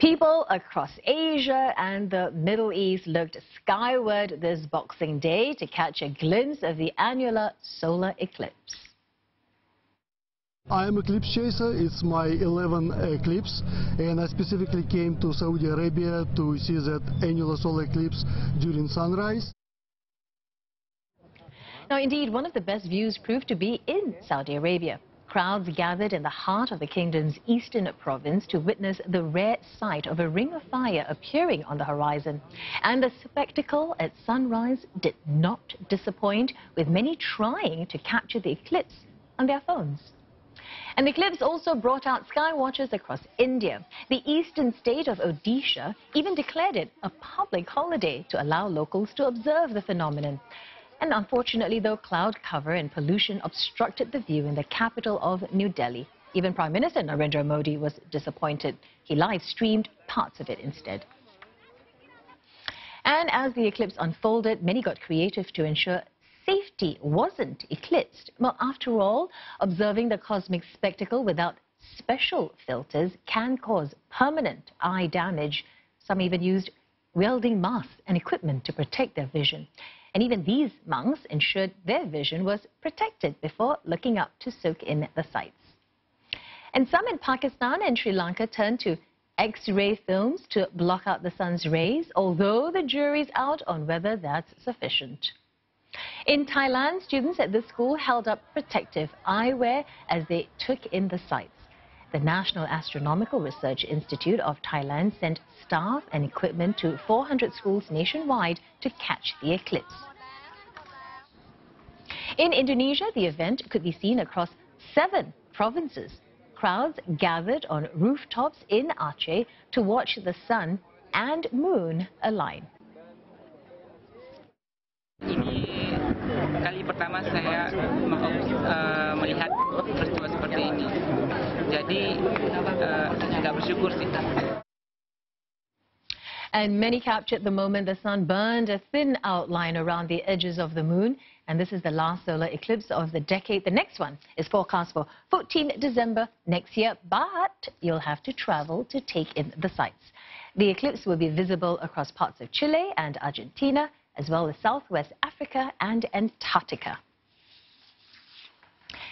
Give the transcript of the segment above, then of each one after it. People across Asia and the Middle East looked skyward this Boxing Day to catch a glimpse of the annular solar eclipse. I am an eclipse chaser. It's my 11th eclipse, and I specifically came to Saudi Arabia to see that annular solar eclipse during sunrise. Now, indeed, one of the best views proved to be in Saudi Arabia. Crowds gathered in the heart of the kingdom's eastern province to witness the rare sight of a ring of fire appearing on the horizon. And the spectacle at sunrise did not disappoint, with many trying to capture the eclipse on their phones. An eclipse also brought out sky watchers across India. The eastern state of Odisha even declared it a public holiday to allow locals to observe the phenomenon. And unfortunately, though, cloud cover and pollution obstructed the view in the capital of New Delhi. Even Prime Minister Narendra Modi was disappointed. He live-streamed parts of it instead. And as the eclipse unfolded, many got creative to ensure safety wasn't eclipsed. Well, after all, observing the cosmic spectacle without special filters can cause permanent eye damage. Some even used welding masks and equipment to protect their vision. And even these monks ensured their vision was protected before looking up to soak in the sights. And some in Pakistan and Sri Lanka turned to X-ray films to block out the sun's rays, although the jury's out on whether that's sufficient. In Thailand, students at this school held up protective eyewear as they took in the sights. The National Astronomical Research Institute of Thailand sent staff and equipment to 400 schools nationwide to catch the eclipse. In Indonesia, the event could be seen across 7 provinces. Crowds gathered on rooftops in Aceh to watch the sun and moon align. Kali pertama saya melihat peristiwa seperti ini. Jadi sangat bersyukur sih. And many captured the moment the sun burned a thin outline around the edges of the moon. And this is the last solar eclipse of the decade. The next one is forecast for 14 December next year, but you'll have to travel to take in the sights. The eclipse will be visible across parts of Chile and Argentina, as well as Southwest Africa and Antarctica.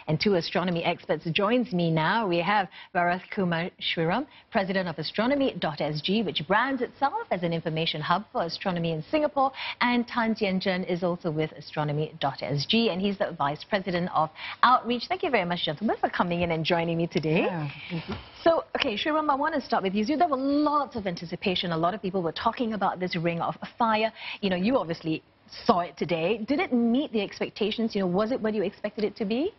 And 2 astronomy experts joins me now. We have Bharath Kumar Shriram, president of Astronomy.SG, which brands itself as an information hub for astronomy in Singapore. And Tan Jianzhen is also with Astronomy.SG, and he's the vice president of outreach. Thank you very much, gentlemen, for coming in and joining me today. Yeah. So, okay, Shriram, I want to start with you. So there were lots of anticipation. A lot of people were talking about this ring of fire. You know, you obviously saw it today. Did it meet the expectations? You know, was it what you expected it to be?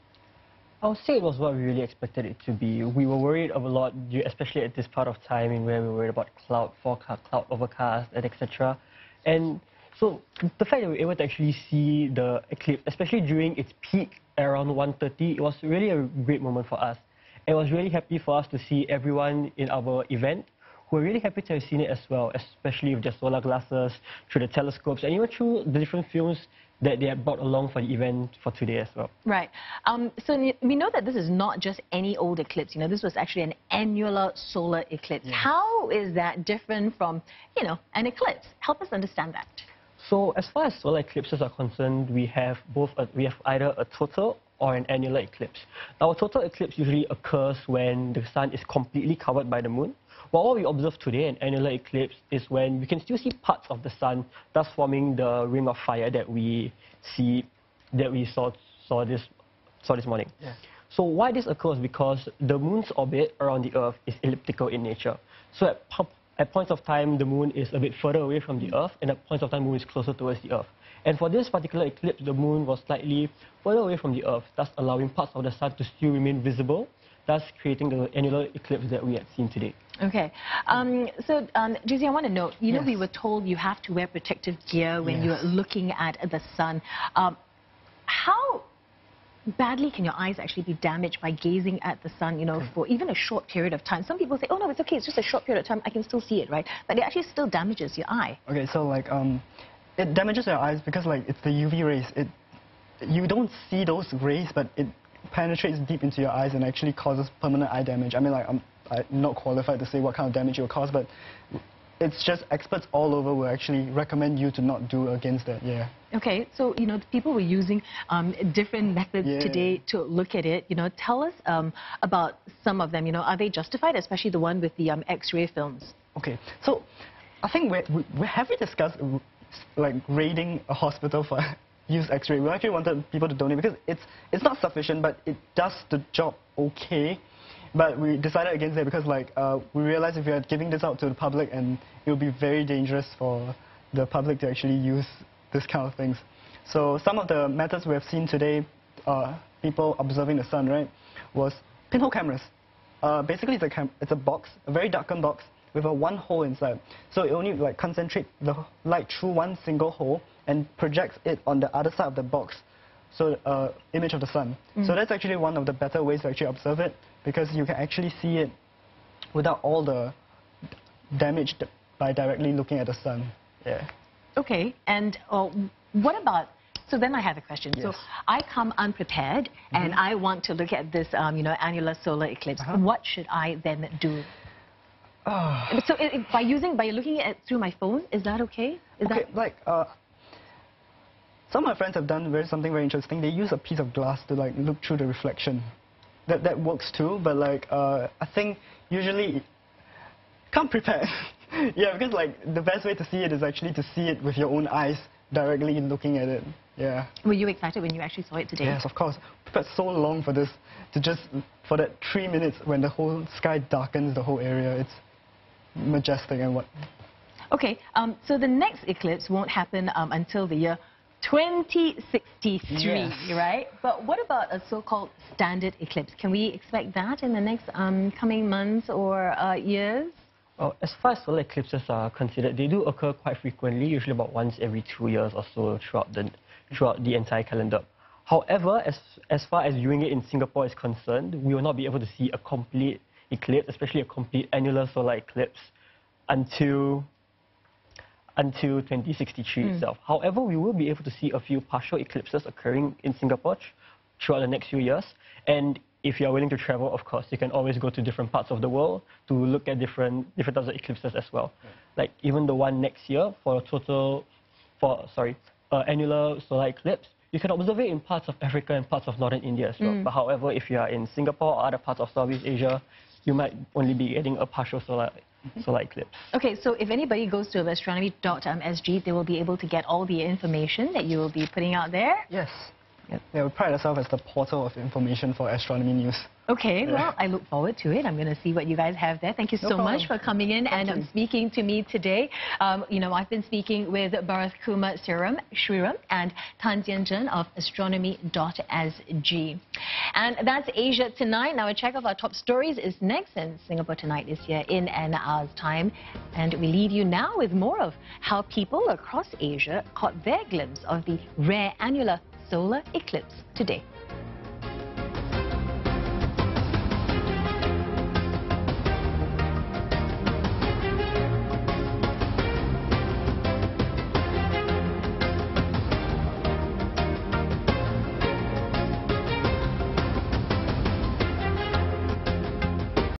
I would say it was what we really expected it to be. We were worried of a lot, especially at this part of time where we were worried about cloud forecast, cloud overcast, and etc. And so the fact that we were able to actually see the eclipse, especially during its peak around 1:30, it was really a great moment for us. And it was really happy for us to see everyone in our event who were really happy to have seen it as well, especially with their solar glasses, through the telescopes, and even through the different films that they had brought along for the event for today as well. Right. So we know that this is not just any old eclipse. You know, this was actually an annular solar eclipse. Yeah. How is that different from, you know, an eclipse? Help us understand that. So as far as solar eclipses are concerned, we have both. We have either a total or an annular eclipse. Now, a total eclipse usually occurs when the sun is completely covered by the moon. Well, what we observe today, an annular eclipse, is when we can still see parts of the sun, thus forming the ring of fire that we see, that we saw this morning. Yeah. So why this occurs? Because the moon's orbit around the Earth is elliptical in nature. So at points of time, the moon is a bit further away from the Earth, and at points of time, the moon is closer towards the Earth. And for this particular eclipse, the moon was slightly further away from the Earth, thus allowing parts of the sun to still remain visible, thus creating the annular eclipse that we had seen today. Okay. So, Jesse, I want to know, you know, we were told you have to wear protective gear when you're looking at the sun. How badly can your eyes actually be damaged by gazing at the sun, you know, for even a short period of time? Some people say, oh, no, it's okay, it's just a short period of time, I can still see it, right? But it actually still damages your eye. Okay, so, like, it damages your eyes because, like, it's the UV rays. You don't see those rays, but it penetrates deep into your eyes and actually causes permanent eye damage. I mean, like, I'm not qualified to say what kind of damage it will cause, but it's just experts all over will actually recommend you to not do against that, yeah. Okay, so, you know, the people were using different methods today to look at it. You know, tell us about some of them. You know, are they justified, especially the one with the X-ray films? Okay, so I think have we discussed, like, raiding a hospital for used X-ray? We actually wanted people to donate because it's not sufficient, but it does the job okay. But we decided against it because, like, we realized if we are giving this out to the public, and it would be very dangerous for the public to actually use this kind of things. So some of the methods we have seen today, people observing the sun, right, was pinhole cameras. Basically, it's a box, a very darkened box with a one hole inside. So it only, like, concentrates the light through one single hole and projects it on the other side of the box. So image of the sun. So that's actually one of the better ways to actually observe it, because you can actually see it without all the damage by directly looking at the sun. Yeah. Okay. And what about? So then I have a question. Yes. So I come unprepared and I want to look at this, you know, annular solar eclipse. What should I then do? So by looking at it through my phone, is that okay? Some of my friends have done something very interesting. They use a piece of glass to, like, look through the reflection. That works too, but, like, I think usually can't prepare. Yeah, because, like, the best way to see it is actually to see it with your own eyes, directly looking at it. Yeah. Were you excited when you actually saw it today? Yes, of course. We prepared so long for this, to just for that 3 minutes when the whole sky darkens the whole area. It's majestic and what. Okay. So the next eclipse won't happen until the year 2063, right? But what about a so-called standard eclipse? Can we expect that in the next coming months or years? Well, as far as solar eclipses are considered, they do occur quite frequently, usually about once every 2 years or so throughout the entire calendar. However, as far as viewing it in Singapore is concerned, we will not be able to see a complete eclipse, especially a complete annular solar eclipse, until 2063 itself. However, we will be able to see a few partial eclipses occurring in Singapore throughout the next few years. And if you are willing to travel, of course, you can always go to different parts of the world to look at different types of eclipses as well. Like even the one next year for annular solar eclipse, you can observe it in parts of Africa and parts of northern India as well. But however, if you are in Singapore or other parts of Southeast Asia, you might only be getting a partial solar eclipse. Okay, so if anybody goes to Astronomy.SG, they will be able to get all the information that you will be putting out there? Yes. Yep. Yeah, we pride ourselves as the portal of information for astronomy news. Okay, well, I look forward to it. I'm going to see what you guys have there. Thank you so much for coming in and speaking to me today. You know, I've been speaking with Bharath Kumar Shriram and Tan Jianzhen of Astronomy.SG. And that's Asia Tonight. Now a check of our top stories is next, and Singapore Tonight is here in an hour's time. And we leave you now with more of how people across Asia caught their glimpse of the rare annular solar eclipse today.